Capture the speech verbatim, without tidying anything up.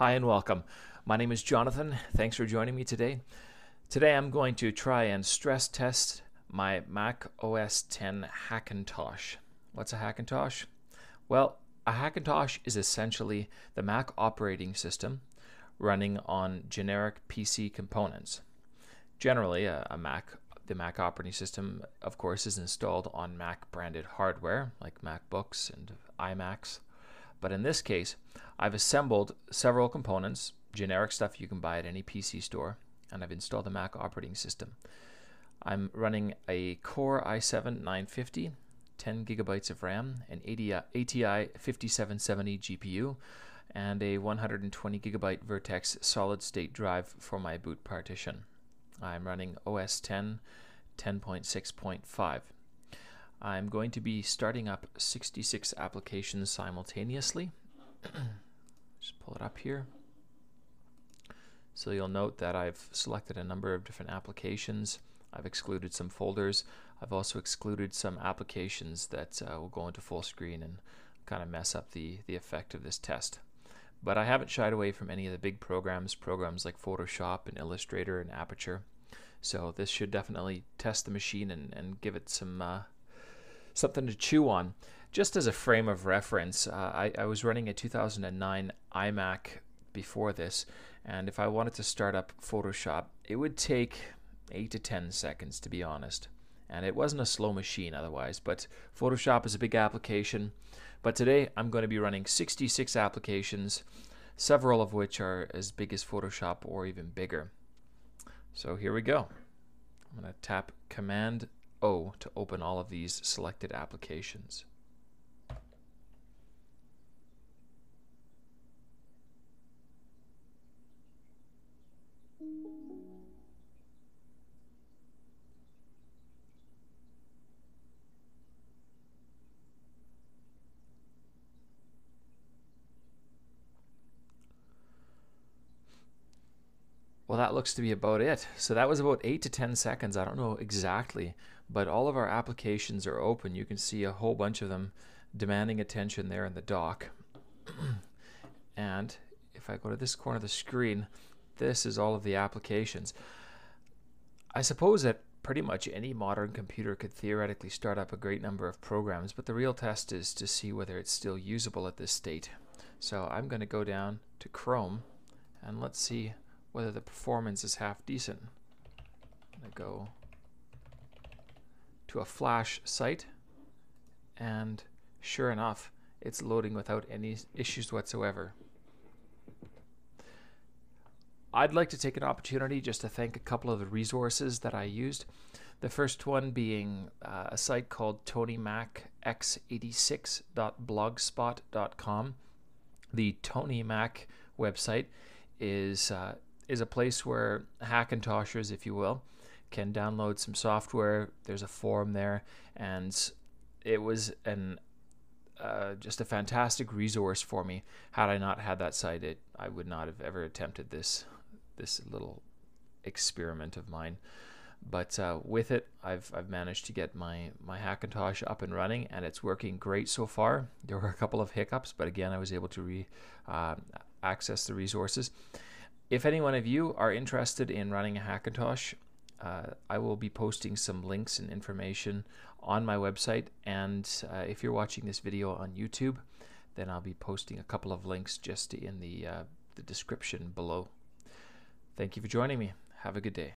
Hi and welcome. My name is Jonathan. Thanks for joining me today. Today I'm going to try and stress test my Mac O S ten Hackintosh. What's a Hackintosh? Well, a Hackintosh is essentially the Mac operating system running on generic P C components. Generally, a, a Mac, the Mac operating system, of course, is installed on Mac branded hardware like MacBooks and iMacs. But in this case, I've assembled several components, generic stuff you can buy at any P C store, and I've installed the Mac operating system. I'm running a Core i seven nine fifty, ten gigabytes of RAM, an A T I fifty-seven seventy G P U, and a one hundred twenty gigabyte Vertex solid-state drive for my boot partition. I'm running O S ten ten point six point five. I'm going to be starting up sixty-six applications simultaneously. Just pull it up here. So you'll note that I've selected a number of different applications. I've excluded some folders. I've also excluded some applications that uh, will go into full screen and kind of mess up the, the effect of this test. But I haven't shied away from any of the big programs, programs like Photoshop and Illustrator and Aperture. So this should definitely test the machine and, and give it some uh, something to chew on. Just as a frame of reference, uh, I, I was running a two thousand nine iMac before this, and if I wanted to start up Photoshop, it would take eight to ten seconds, to be honest. And it wasn't a slow machine otherwise, but Photoshop is a big application. But today I'm going to be running sixty-six applications, several of which are as big as Photoshop or even bigger. So here we go. I'm going to tap Command O to open all of these selected applications. Well, that looks to be about it. So that was about eight to ten seconds. I don't know exactly, but all of our applications are open. You can see a whole bunch of them demanding attention there in the dock. And if I go to this corner of the screen, this is all of the applications. I suppose that pretty much any modern computer could theoretically start up a great number of programs, but the real test is to see whether it's still usable at this state. So I'm going to go down to Chrome and let's see whether the performance is half decent. I'm going to go to a Flash site, and sure enough, it's loading without any issues whatsoever. I'd like to take an opportunity just to thank a couple of the resources that I used. The first one being uh, a site called tony mac x eighty-six dot blogspot dot com. The TonyMac website is uh, is a place where Hackintoshers, if you will, can download some software. There's a forum there, and it was an uh, just a fantastic resource for me. Had I not had that site, it, I would not have ever attempted this this little experiment of mine. But uh, with it, I've, I've managed to get my, my Hackintosh up and running, and it's working great so far. There were a couple of hiccups, but again, I was able to re, uh, access the resources. If any one of you are interested in running a Hackintosh, uh, I will be posting some links and information on my website, and uh, if you're watching this video on YouTube, then I'll be posting a couple of links just in the, uh, the description below. Thank you for joining me. Have a good day.